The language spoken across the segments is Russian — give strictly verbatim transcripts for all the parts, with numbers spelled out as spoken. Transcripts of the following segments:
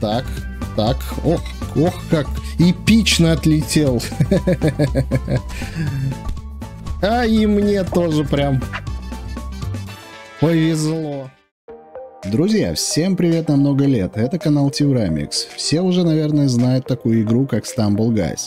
так, так, ох, ох, как эпично отлетел. А и мне тоже прям повезло. Друзья, всем привет на много лет, это канал Tivramix. Все уже, наверное, знают такую игру, как Stumble Guys.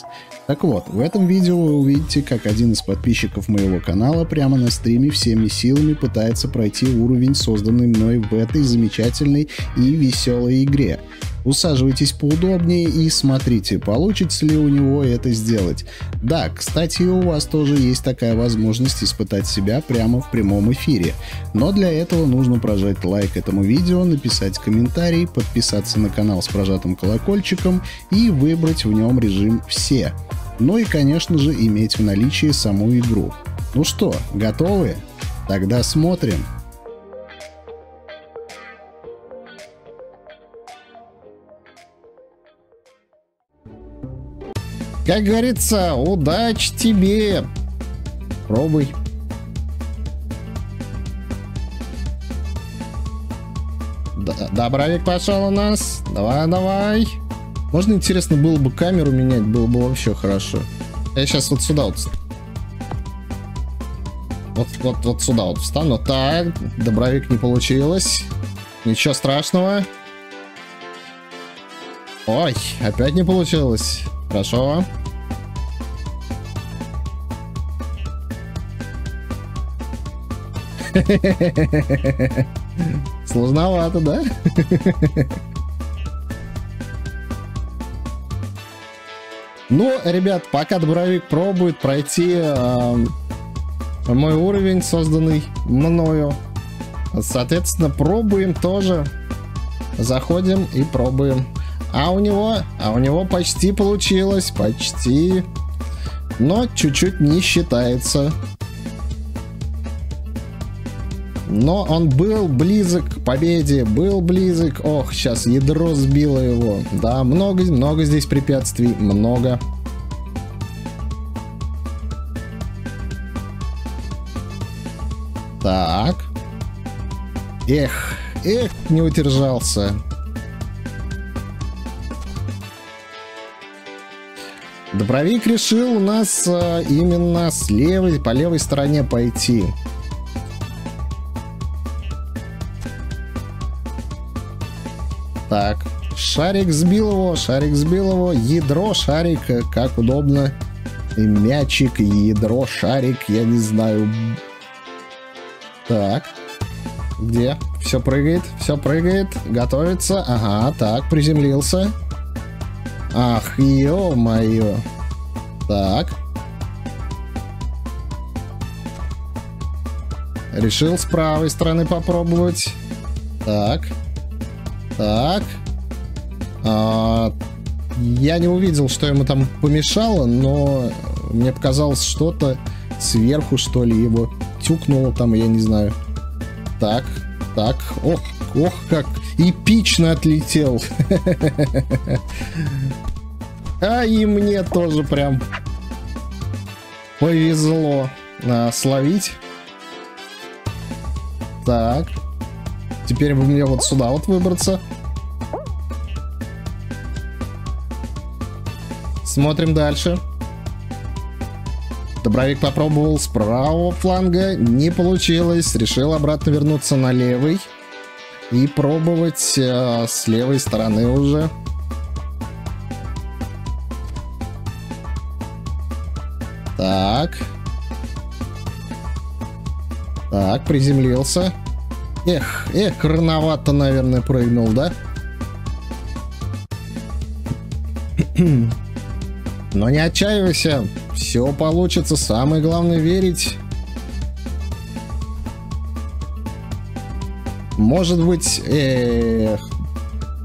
Так вот, в этом видео вы увидите, как один из подписчиков моего канала прямо на стриме всеми силами пытается пройти уровень, созданный мной в этой замечательной и веселой игре. Усаживайтесь поудобнее и смотрите, получится ли у него это сделать. Да, кстати, у вас тоже есть такая возможность испытать себя прямо в прямом эфире. Но для этого нужно прожать лайк этому видео, написать комментарий, подписаться на канал с прожатым колокольчиком и выбрать в нем режим «Все». Ну и, конечно же, иметь в наличии саму игру. Ну что, готовы? Тогда смотрим! Как говорится, удачи тебе! Пробуй. Добровик пошел у нас. Давай, давай. Можно, интересно, было бы камеру менять, было бы вообще хорошо. Я сейчас вот сюда вот. Вот, вот, вот сюда вот встану. Так, добровик не получилось. Ничего страшного. Ой, опять не получилось. Хорошо. Сложновато, да? Ну, ребят, пока Добровик пробует пройти э, мой уровень, созданный мною, соответственно, пробуем тоже. Заходим и пробуем. А у него, а у него почти получилось, почти, но чуть-чуть не считается. Но он был близок к победе, был близок. Ох, сейчас ядро сбило его. Да, много, много здесь препятствий, много. Так. Эх, эх, не удержался. Добровик решил у нас а, именно с левой, по левой стороне пойти. Так, шарик сбил его, шарик сбил его, ядро шарика, как удобно. И мячик, и ядро, шарик, я не знаю. Так, где? Все прыгает, все прыгает, готовится. Ага, так, приземлился. Ах, ё-моё. Так. Решил с правой стороны попробовать. Так. Так. А, я не увидел, что ему там помешало, но мне показалось, что-то сверху, что ли, его тюкнуло там, я не знаю. Так. Так. Ох, ох, как эпично отлетел. А и мне тоже прям повезло а, словить. Так. Теперь бы мне вот сюда вот выбраться. Смотрим дальше. Добровик попробовал с правого фланга. Не получилось. Решил обратно вернуться на левый. И пробовать а, с левой стороны уже. Так. Так, приземлился. Эх, эх, рановато, наверное, прыгнул, да? Но не отчаивайся. Все получится. Самое главное — верить. Может быть... Эх,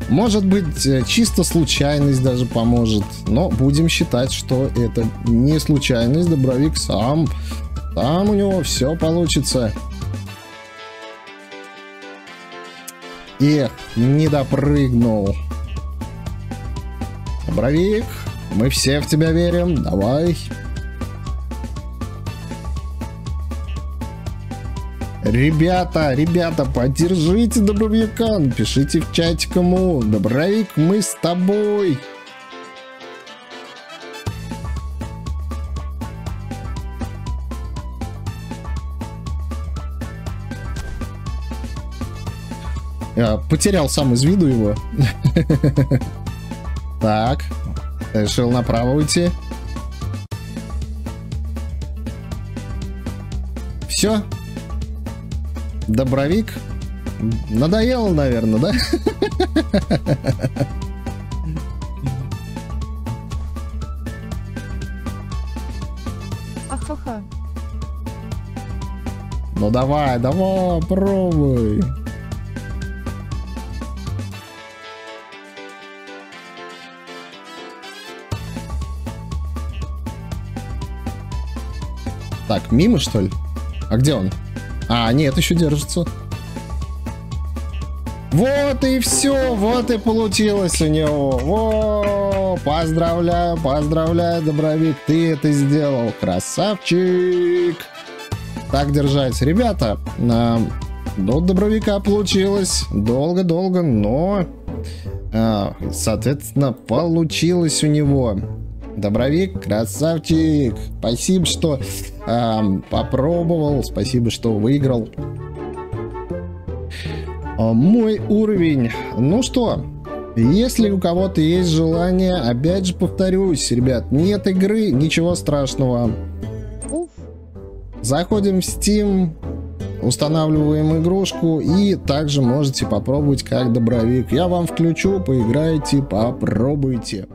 может быть, чисто случайность даже поможет. Но будем считать, что это не случайность. Добровик сам. Там у него все получится. Эх, не допрыгнул. Добровик, мы все в тебя верим. Давай. Ребята, ребята, поддержите Добровика, напишите в чате кому. Добровик, мы с тобой. Я потерял сам из виду его. Так, решил направо уйти. Все. Добровик. Надоело, наверное, да? Ахаха. Ну давай, давай, пробуй. Так, мимо, что ли? А где он? А, нет, еще держится. Вот и все, вот и получилось у него. О, поздравляю, поздравляю, Добровик, ты это сделал, красавчик. Так держать, ребята. Э, до Добровика получилось долго-долго, но, э, соответственно, получилось у него. Добровик, красавчик, спасибо, что э, попробовал, спасибо, что выиграл э, мой уровень. Ну что, если у кого-то есть желание, опять же повторюсь, ребят, нет игры, ничего страшного. Заходим в Steam, устанавливаем игрушку и также можете попробовать как Добровик. Я вам включу, поиграйте, попробуйте.